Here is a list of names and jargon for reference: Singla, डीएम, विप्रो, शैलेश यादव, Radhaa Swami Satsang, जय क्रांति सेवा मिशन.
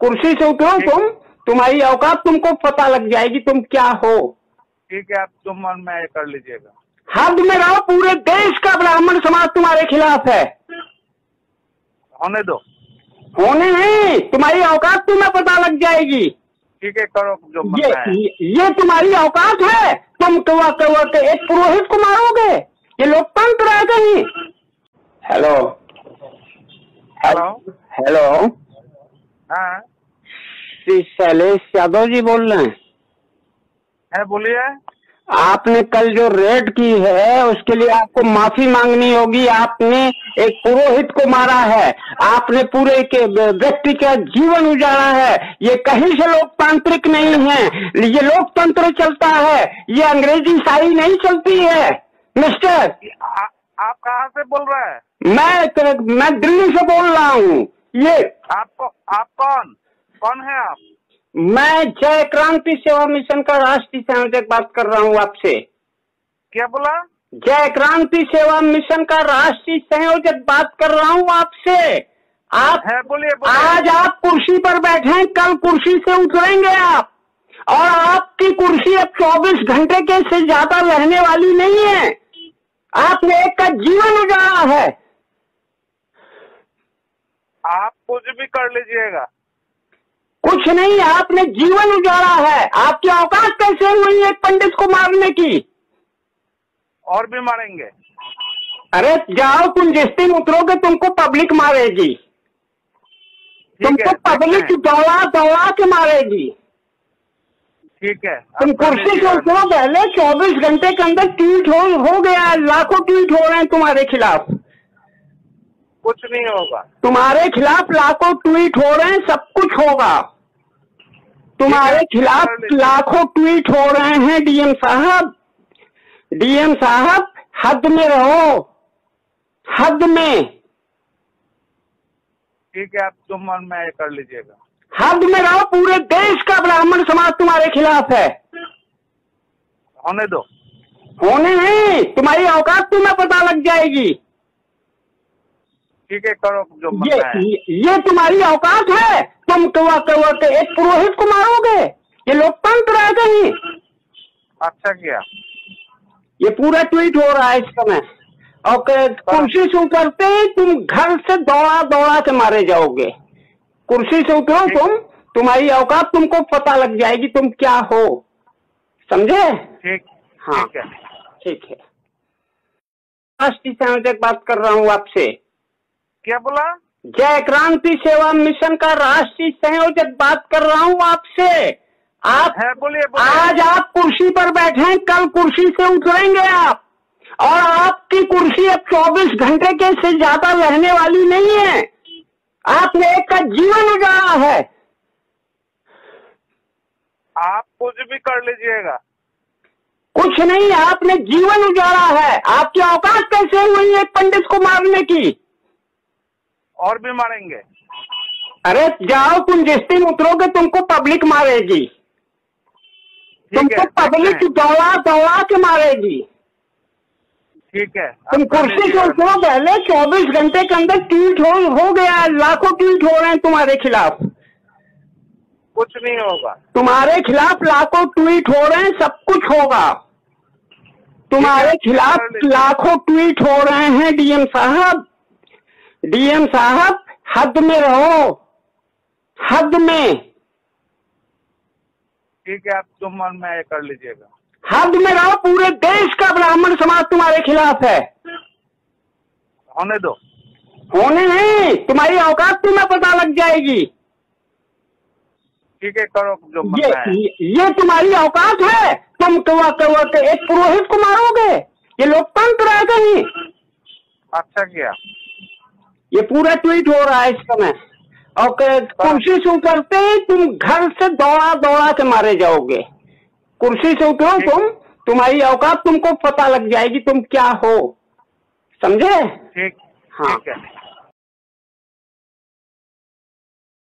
कुर्सी से उतरो तुम, तुम्हारी औकात तुमको पता लग जाएगी तुम क्या हो। ठीक है, आप तुम और मैं कर लीजिएगा। हद में रहो, पूरे देश का ब्राह्मण समाज तुम्हारे खिलाफ है। होने दो। होने नहीं, तुम्हारी औकात तुम्हें पता लग जाएगी। ठीक है, करो जो बनना है। ये तुम्हारी औकात है, तुम कौवा कौवा के एक पुरोहित को मारोगे, ये लोकतंत्र है कहीं। हेलो हेलो हेलो, हाँ श्री शैलेश यादव जी बोल रहे हैं। है, बोलिए। आपने कल जो रेड की है उसके लिए आपको माफी मांगनी होगी। आपने एक पुरोहित को मारा है, आपने पूरे के व्यक्ति का जीवन उजाड़ा है। ये कहीं से लोकतांत्रिक नहीं है, ये लोकतंत्र चलता है, ये अंग्रेजी शाही नहीं चलती है। मिस्टर आप कहाँ से बोल रहे हैं? मैं दिल्ली से बोल रहा हूँ। ये आप कौन है आप? मैं जय क्रांति सेवा मिशन का राष्ट्रीय संयोजक बात कर रहा हूँ आपसे। क्या बोला? जय क्रांति सेवा मिशन का राष्ट्रीय संयोजक बात कर रहा हूँ आपसे। आप है, बोलिए। आज आप कुर्सी पर बैठे हैं, कल कुर्सी से उतरेंगे आप, और आपकी कुर्सी अब 24 घंटे के से ज्यादा रहने वाली नहीं है। आपने एक का जीवन उजाड़ा है। आप कुछ भी कर लीजिएगा। कुछ नहीं, आपने जीवन उजाड़ा है। आपकी औकात कैसे हुई एक पंडित को मारने की? और भी मारेंगे। अरे जाओ, तुम जिस दिन उतरोगे तुमको पब्लिक मारेगी, तुमको पब्लिक दौड़ा के मारेगी। ठीक है, तुम कुर्सी से उतरो पहले। 24 घंटे के अंदर ट्वीट हो गया, लाखों ट्वीट हो रहे हैं तुम्हारे खिलाफ। कुछ नहीं होगा, तुम्हारे खिलाफ लाखों ट्वीट हो रहे हैं, सब कुछ होगा। तुम्हारे खिलाफ लाखों ट्वीट हो रहे हैं। डीएम साहब हद में रहो, हद में। ठीक है, आप तुम और मैं कर लीजिएगा। हद में रहो, पूरे देश का ब्राह्मण समाज तुम्हारे खिलाफ है। होने दो। होने नहीं, तुम्हारी औकात तुम्हें पता लग जाएगी। ठीक है, करो जो बनना है। ये तुम्हारी औकात है, तुम कौवा कौवा के एक पुरोहित को मारोगे, ये लोकतंत्र है कहीं। अच्छा किया। ये पूरा ट्वीट हो रहा है इस समय, और कुर्सी से उतरते ही तुम घर से दौड़ा के मारे जाओगे। कुर्सी से उतरो तुम, तुम्हारी औकात तुमको पता लग जाएगी तुम क्या हो, समझे? ठीक, हाँ ठीक है। राष्ट्रीय संयोजक बात कर रहा हूँ आपसे। क्या बोला? जय क्रांति सेवा मिशन का राष्ट्रीय संयोजक बात कर रहा हूँ आपसे। आप है, बोलिए। आज आप कुर्सी पर बैठे हैं, कल कुर्सी से उतरेंगे आप, और आपकी कुर्सी अब 24 घंटे के से ज्यादा रहने वाली नहीं है। आपने एक का जीवन उजाड़ा है। आप कुछ भी कर लीजिएगा। कुछ नहीं, आपने जीवन उजाड़ा है। आपकी औकात कैसे हुई एक पंडित को मारने की? और भी मारेंगे। अरे जाओ, तुम जिस दिन उतरोगे तुमको पब्लिक मारेगी, तुमको पब्लिक दौड़ा के मारेगी। ठीक है, तुम कुर्सी से उतरो पहले। 24 घंटे के अंदर ट्वीट हो गया, लाखों ट्वीट हो रहे हैं तुम्हारे खिलाफ। कुछ नहीं होगा, तुम्हारे खिलाफ लाखों ट्वीट हो रहे हैं, सब कुछ होगा। तुम्हारे खिलाफ लाखों ट्वीट हो रहे हैं। डीएम साहब हद में रहो, हद में। ठीक है, आप तुम और मैं कर लीजिएगा। हद में रहो, पूरे देश का ब्राह्मण समाज तुम्हारे खिलाफ है। होने दो। होने नहीं, तुम्हारी औकात तुम्हें पता लग जाएगी। ठीक है, करो जो बनना है। ये तुम्हारी औकात है, तुम कौवा कौवा के एक पुरोहित को मारोगे, ये लोकतंत्र है कहीं। अच्छा किया। ये पूरा ट्वीट हो रहा है इस समय, और कुर्सी से उतरते ही तुम घर से दौड़ा के मारे जाओगे। कुर्सी से उतरो तुम, तुम्हारी औकात तुमको पता लग जाएगी तुम क्या हो, समझे? ठीक, हाँ।